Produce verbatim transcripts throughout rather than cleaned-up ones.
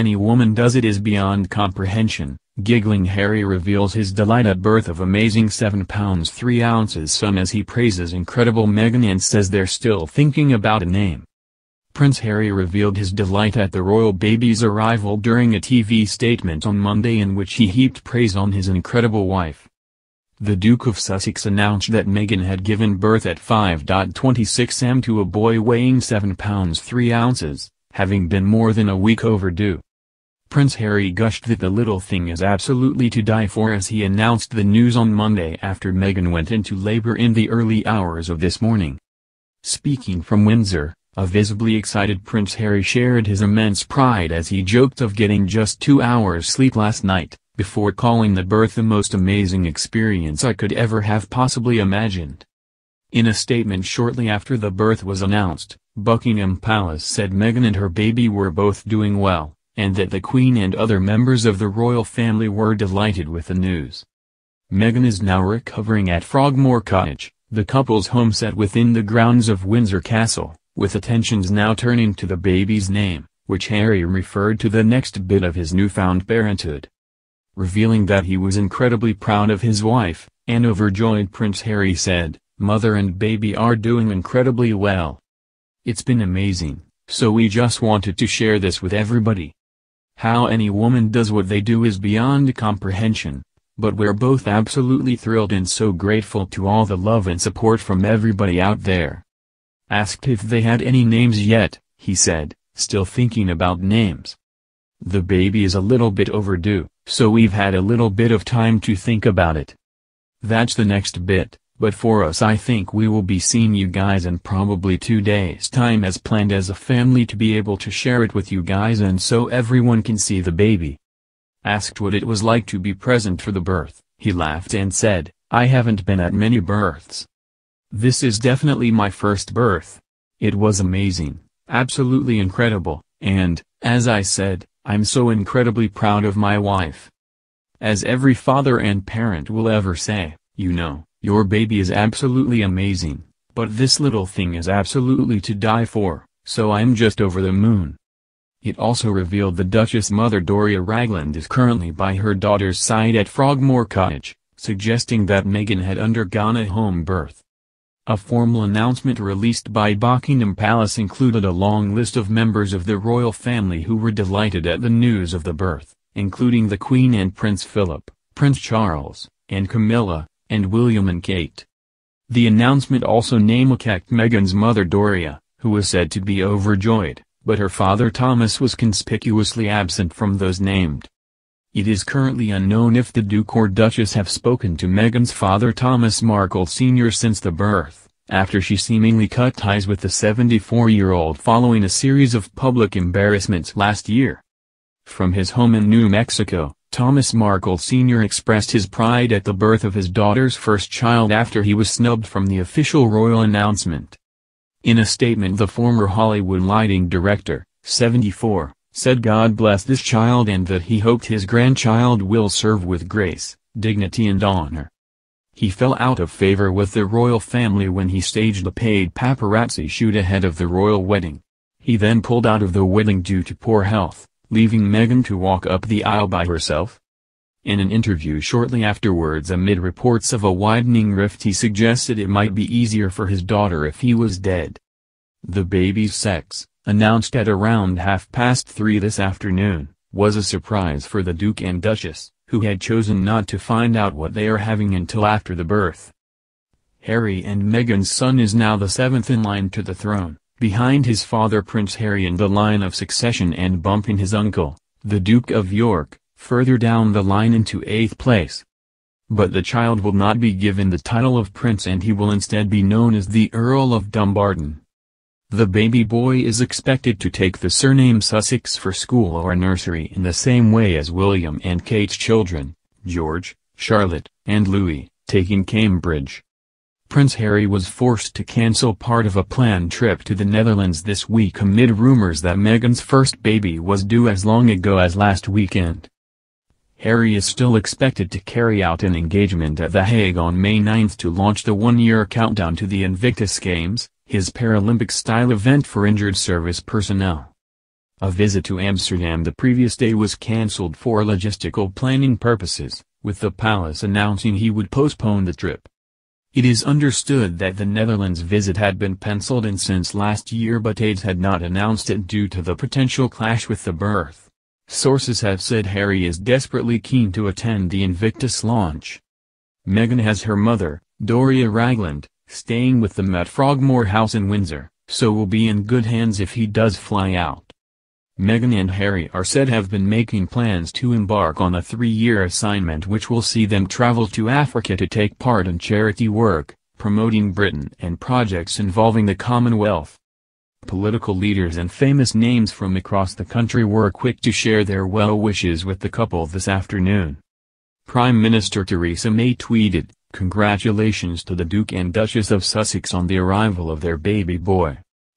any woman does it is beyond comprehension." Giggling Harry reveals his delight at birth of amazing seven pounds three ounces son as he praises incredible Meghan and says they're still thinking about a name. Prince Harry revealed his delight at the royal baby's arrival during a T V statement on Monday in which he heaped praise on his incredible wife. The Duke of Sussex announced that Meghan had given birth at five point two six centimeters to a boy weighing seven pounds three ounces, having been more than a week overdue. Prince Harry gushed that the little thing is absolutely to die for as he announced the news on Monday after Meghan went into labor in the early hours of this morning. Speaking from Windsor, a visibly excited Prince Harry shared his immense pride as he joked of getting just two hours sleep last night, before calling the birth the most amazing experience I could ever have possibly imagined. In a statement shortly after the birth was announced, Buckingham Palace said Meghan and her baby were both doing well, and that the Queen and other members of the royal family were delighted with the news. Meghan is now recovering at Frogmore Cottage, the couple's home set within the grounds of Windsor Castle, with attentions now turning to the baby's name, which Harry referred to the next bit of his newfound parenthood. Revealing that he was incredibly proud of his wife, and overjoyed Prince Harry said, "Mother and baby are doing incredibly well. It's been amazing, so we just wanted to share this with everybody. How any woman does what they do is beyond comprehension, but we're both absolutely thrilled and so grateful to all the love and support from everybody out there." Asked if they had any names yet, he said, "Still thinking about names. The baby is a little bit overdue, so we've had a little bit of time to think about it. That's the next bit, but for us I think we will be seeing you guys in probably two days' time as planned as a family to be able to share it with you guys and so everyone can see the baby." Asked what it was like to be present for the birth, he laughed and said, "I haven't been at many births. This is definitely my first birth. It was amazing, absolutely incredible, and, as I said, I'm so incredibly proud of my wife. As every father and parent will ever say, you know, your baby is absolutely amazing, but this little thing is absolutely to die for, so I'm just over the moon." It also revealed the Duchess mother Doria Ragland is currently by her daughter's side at Frogmore Cottage, suggesting that Meghan had undergone a home birth. A formal announcement released by Buckingham Palace included a long list of members of the royal family who were delighted at the news of the birth, including the Queen and Prince Philip, Prince Charles, and Camilla, and William and Kate. The announcement also named Meghan's mother Doria, who was said to be overjoyed, but her father Thomas was conspicuously absent from those named. It is currently unknown if the Duke or Duchess have spoken to Meghan's father Thomas Markle Senior since the birth, after she seemingly cut ties with the seventy-four-year-old following a series of public embarrassments last year. From his home in New Mexico, Thomas Markle Senior expressed his pride at the birth of his daughter's first child after he was snubbed from the official royal announcement. In a statement, the former Hollywood lighting director, seventy-four, said God bless this child and that he hoped his grandchild will serve with grace, dignity and honor. He fell out of favor with the royal family when he staged a paid paparazzi shoot ahead of the royal wedding. He then pulled out of the wedding due to poor health, leaving Meghan to walk up the aisle by herself. In an interview shortly afterwards amid reports of a widening rift, he suggested it might be easier for his daughter if he was dead. The baby's sex, announced at around half past three this afternoon, was a surprise for the Duke and Duchess, who had chosen not to find out what they are having until after the birth. Harry and Meghan's son is now the seventh in line to the throne, behind his father Prince Harry in the line of succession and bumping his uncle, the Duke of York, further down the line into eighth place. But the child will not be given the title of prince and he will instead be known as the Earl of Dumbarton. The baby boy is expected to take the surname Sussex for school or nursery in the same way as William and Kate's children, George, Charlotte, and Louis, taking Cambridge. Prince Harry was forced to cancel part of a planned trip to the Netherlands this week amid rumors that Meghan's first baby was due as long ago as last weekend. Harry is still expected to carry out an engagement at The Hague on May ninth to launch the one-year countdown to the Invictus Games, his Paralympic-style event for injured service personnel. A visit to Amsterdam the previous day was cancelled for logistical planning purposes, with the palace announcing he would postpone the trip. It is understood that the Netherlands visit had been penciled in since last year, but aides had not announced it due to the potential clash with the birth. Sources have said Harry is desperately keen to attend the Invictus launch. Meghan has her mother, Doria Ragland, staying with them at Frogmore House in Windsor, so will be in good hands if he does fly out. Meghan and Harry are said to have been making plans to embark on a three-year assignment which will see them travel to Africa to take part in charity work, promoting Britain and projects involving the Commonwealth. Political leaders and famous names from across the country were quick to share their well wishes with the couple this afternoon. Prime Minister Theresa May tweeted, "Congratulations to the Duke and Duchess of Sussex on the arrival of their baby boy.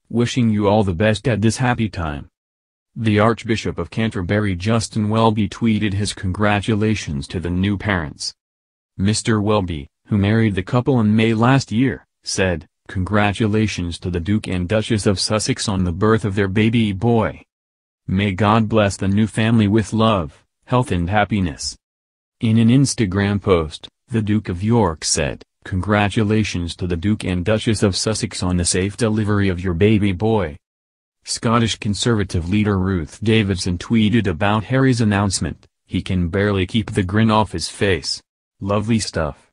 Wishing you all the best at this happy time." The Archbishop of Canterbury Justin Welby tweeted his congratulations to the new parents. Mister Welby, who married the couple in May last year, said, "Congratulations to the Duke and Duchess of Sussex on the birth of their baby boy. May God bless the new family with love, health and happiness." In an Instagram post, the Duke of York said, "Congratulations to the Duke and Duchess of Sussex on the safe delivery of your baby boy." Scottish Conservative leader Ruth Davidson tweeted about Harry's announcement, "He can barely keep the grin off his face. Lovely stuff.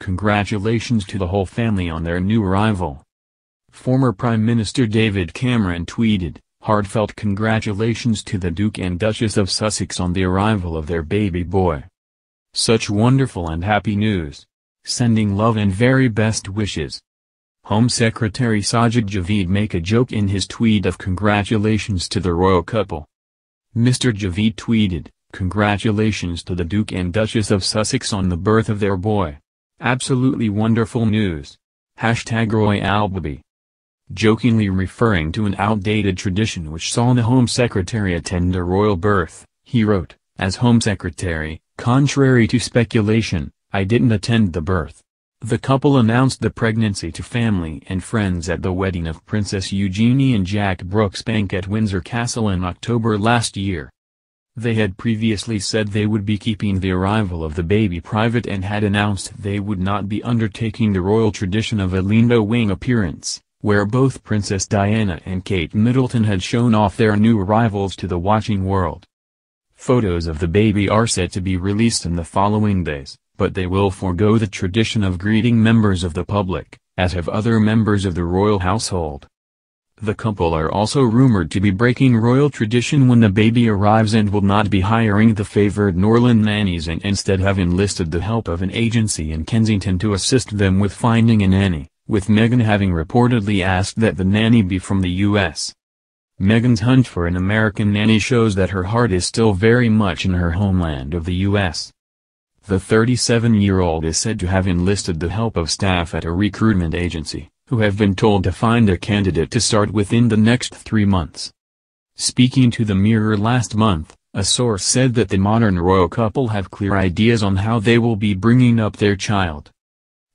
Congratulations to the whole family on their new arrival." Former Prime Minister David Cameron tweeted, "Heartfelt congratulations to the Duke and Duchess of Sussex on the arrival of their baby boy. Such wonderful and happy news. Sending love and very best wishes." Home Secretary Sajid Javid make a joke in his tweet of congratulations to the royal couple. Mister Javid tweeted, "Congratulations to the Duke and Duchess of Sussex on the birth of their boy. Absolutely wonderful news. Hashtag Royalbaby." Jokingly referring to an outdated tradition which saw the Home Secretary attend a royal birth, he wrote, "As Home Secretary, contrary to speculation, I didn't attend the birth." The couple announced the pregnancy to family and friends at the wedding of Princess Eugenie and Jack Brooksbank at Windsor Castle in October last year. They had previously said they would be keeping the arrival of the baby private and had announced they would not be undertaking the royal tradition of a Lindo Wing appearance, where both Princess Diana and Kate Middleton had shown off their new arrivals to the watching world. Photos of the baby are set to be released in the following days, but they will forego the tradition of greeting members of the public, as have other members of the royal household. The couple are also rumored to be breaking royal tradition when the baby arrives and will not be hiring the favoured Norland nannies and instead have enlisted the help of an agency in Kensington to assist them with finding a nanny, with Meghan having reportedly asked that the nanny be from the U S. Meghan's hunt for an American nanny shows that her heart is still very much in her homeland of the U S. The thirty-seven-year-old is said to have enlisted the help of staff at a recruitment agency, who have been told to find a candidate to start within the next three months. Speaking to the Mirror last month, a source said that the modern royal couple have clear ideas on how they will be bringing up their child.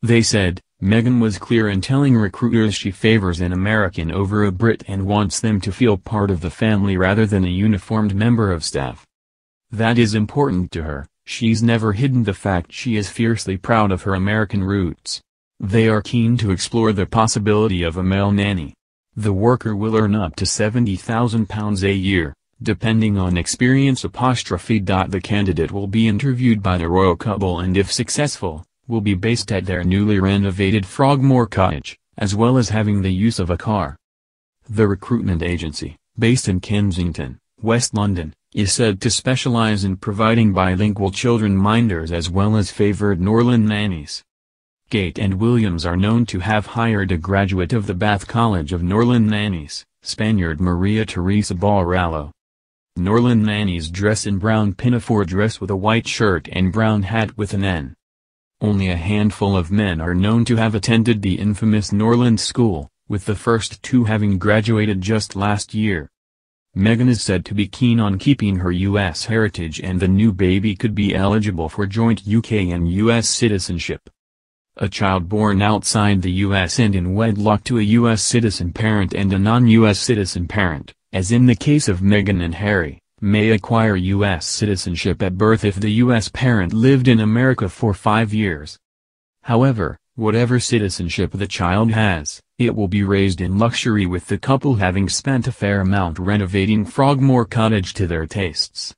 They said, "Meghan was clear in telling recruiters she favors an American over a Brit and wants them to feel part of the family rather than a uniformed member of staff. That is important to her. She's never hidden the fact she is fiercely proud of her American roots. They are keen to explore the possibility of a male nanny. The worker will earn up to seventy thousand pounds a year, depending on experience." The candidate will be interviewed by the royal couple and, if successful, will be based at their newly renovated Frogmore Cottage, as well as having the use of a car. The recruitment agency, based in Kensington, West London, is said to specialize in providing bilingual children minders as well as favoured Norland nannies. Kate and Williams are known to have hired a graduate of the Bath College of Norland Nannies, Spaniard Maria Teresa Borrallo. Norland nannies dress in brown pinafore dress with a white shirt and brown hat with an N. Only a handful of men are known to have attended the infamous Norland School, with the first two having graduated just last year. Meghan is said to be keen on keeping her U S heritage, and the new baby could be eligible for joint U K and U S citizenship. A child born outside the U S and in wedlock to a U S citizen parent and a non-U S citizen parent, as in the case of Meghan and Harry, may acquire U S citizenship at birth if the U S parent lived in America for five years. However, whatever citizenship the child has, it will be raised in luxury, with the couple having spent a fair amount renovating Frogmore Cottage to their tastes.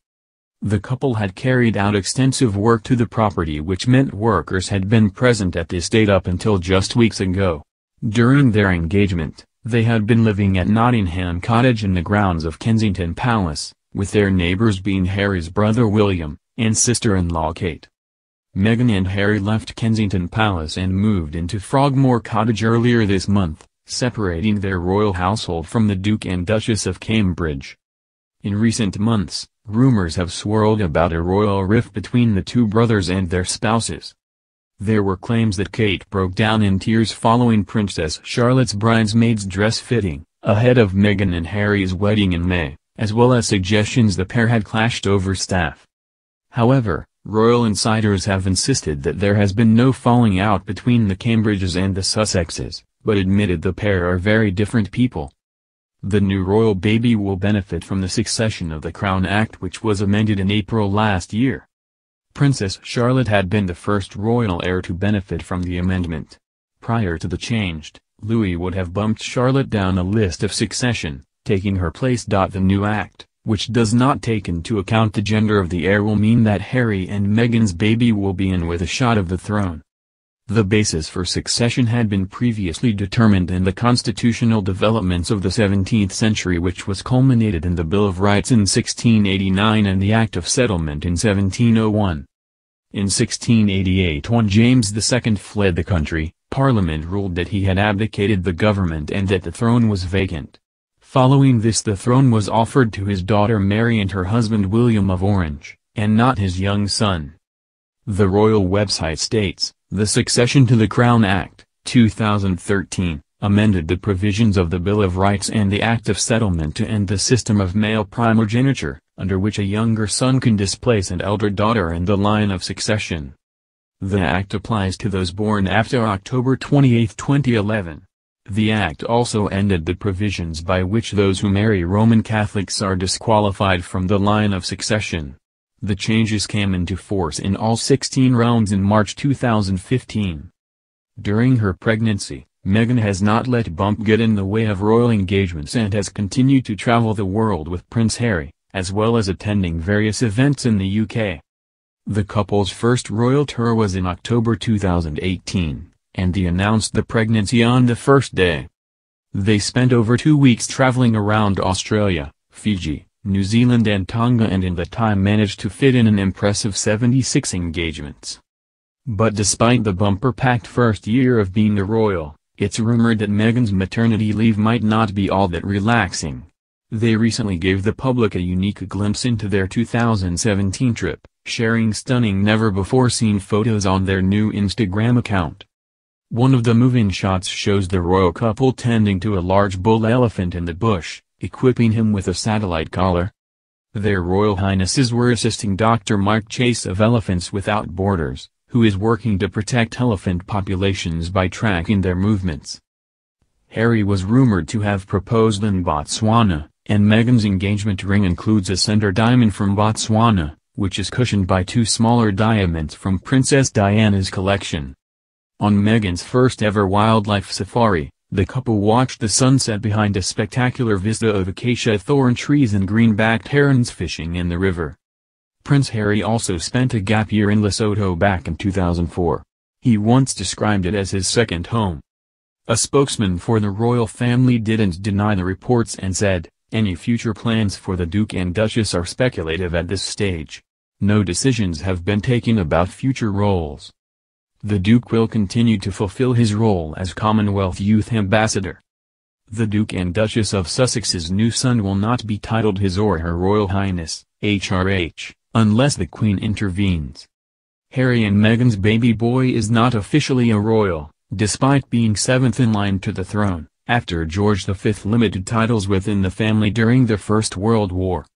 The couple had carried out extensive work to the property, which meant workers had been present at this date up until just weeks ago. During their engagement, they had been living at Nottingham Cottage in the grounds of Kensington Palace, with their neighbors being Harry's brother William, and sister-in-law Kate. Meghan and Harry left Kensington Palace and moved into Frogmore Cottage earlier this month, separating their royal household from the Duke and Duchess of Cambridge. In recent months, rumors have swirled about a royal rift between the two brothers and their spouses. There were claims that Kate broke down in tears following Princess Charlotte's bridesmaid's dress fitting, ahead of Meghan and Harry's wedding in May, as well as suggestions the pair had clashed over staff. However, royal insiders have insisted that there has been no falling out between the Cambridges and the Sussexes, but admitted the pair are very different people. The new royal baby will benefit from the Succession of the Crown Act, which was amended in April last year. Princess Charlotte had been the first royal heir to benefit from the amendment. Prior to the change, Louis would have bumped Charlotte down a list of succession, taking her place. The new act, which does not take into account the gender of the heir, will mean that Harry and Meghan's baby will be in with a shot of the throne. The basis for succession had been previously determined in the constitutional developments of the seventeenth century, which was culminated in the Bill of Rights in sixteen eighty-nine and the Act of Settlement in seventeen oh one. In sixteen eighty-eight, when James the Second fled the country, Parliament ruled that he had abdicated the government and that the throne was vacant. Following this, the throne was offered to his daughter Mary and her husband William of Orange, and not his young son. The royal website states, "The Succession to the Crown Act, two thousand thirteen, amended the provisions of the Bill of Rights and the Act of Settlement to end the system of male primogeniture, under which a younger son can displace an elder daughter in the line of succession. The Act applies to those born after October twenty-eighth, twenty eleven. The Act also ended the provisions by which those who marry Roman Catholics are disqualified from the line of succession." The changes came into force in all sixteen rounds in March two thousand fifteen. During her pregnancy, Meghan has not let bump get in the way of royal engagements and has continued to travel the world with Prince Harry, as well as attending various events in the U K. The couple's first royal tour was in October two thousand eighteen. And they announced the pregnancy on the first day. They spent over two weeks traveling around Australia, Fiji, New Zealand and Tonga, and in that time managed to fit in an impressive seventy-six engagements. But despite the bumper-packed first year of being a royal, it's rumored that Meghan's maternity leave might not be all that relaxing. They recently gave the public a unique glimpse into their two thousand seventeen trip, sharing stunning never-before-seen photos on their new Instagram account. One of the moving shots shows the royal couple tending to a large bull elephant in the bush, equipping him with a satellite collar. Their Royal Highnesses were assisting Doctor Mike Chase of Elephants Without Borders, who is working to protect elephant populations by tracking their movements. Harry was rumored to have proposed in Botswana, and Meghan's engagement ring includes a center diamond from Botswana, which is cushioned by two smaller diamonds from Princess Diana's collection. On Meghan's first ever wildlife safari, the couple watched the sunset behind a spectacular vista of acacia thorn trees and green-backed herons fishing in the river. Prince Harry also spent a gap year in Lesotho back in two thousand four. He once described it as his second home. A spokesman for the royal family didn't deny the reports and said, "Any future plans for the Duke and Duchess are speculative at this stage. No decisions have been taken about future roles." The Duke will continue to fulfill his role as Commonwealth Youth Ambassador. The Duke and Duchess of Sussex's new son will not be titled His or Her Royal Highness, H R H, unless the Queen intervenes. Harry and Meghan's baby boy is not officially a royal, despite being seventh in line to the throne, after George the Fifth limited titles within the family during the First World War.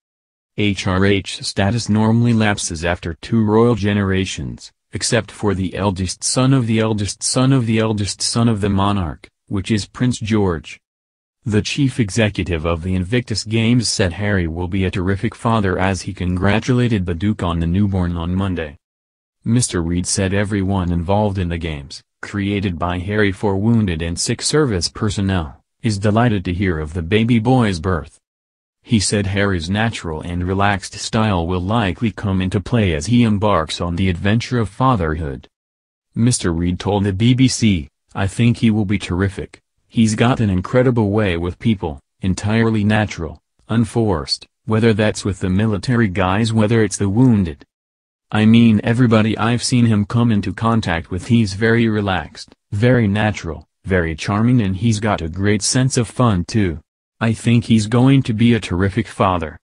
H R H status normally lapses after two royal generations, except for the eldest son of the eldest son of the eldest son of the monarch, which is Prince George. The chief executive of the Invictus Games said Harry will be a terrific father as he congratulated the Duke on the newborn on Monday. Mister Reid said everyone involved in the Games, created by Harry for wounded and sick service personnel, is delighted to hear of the baby boy's birth. He said Harry's natural and relaxed style will likely come into play as he embarks on the adventure of fatherhood. Mister Reid told the B B C, "I think he will be terrific. He's got an incredible way with people, entirely natural, unforced, whether that's with the military guys, whether it's the wounded. I mean, everybody I've seen him come into contact with, he's very relaxed, very natural, very charming, and he's got a great sense of fun too. I think he's going to be a terrific father."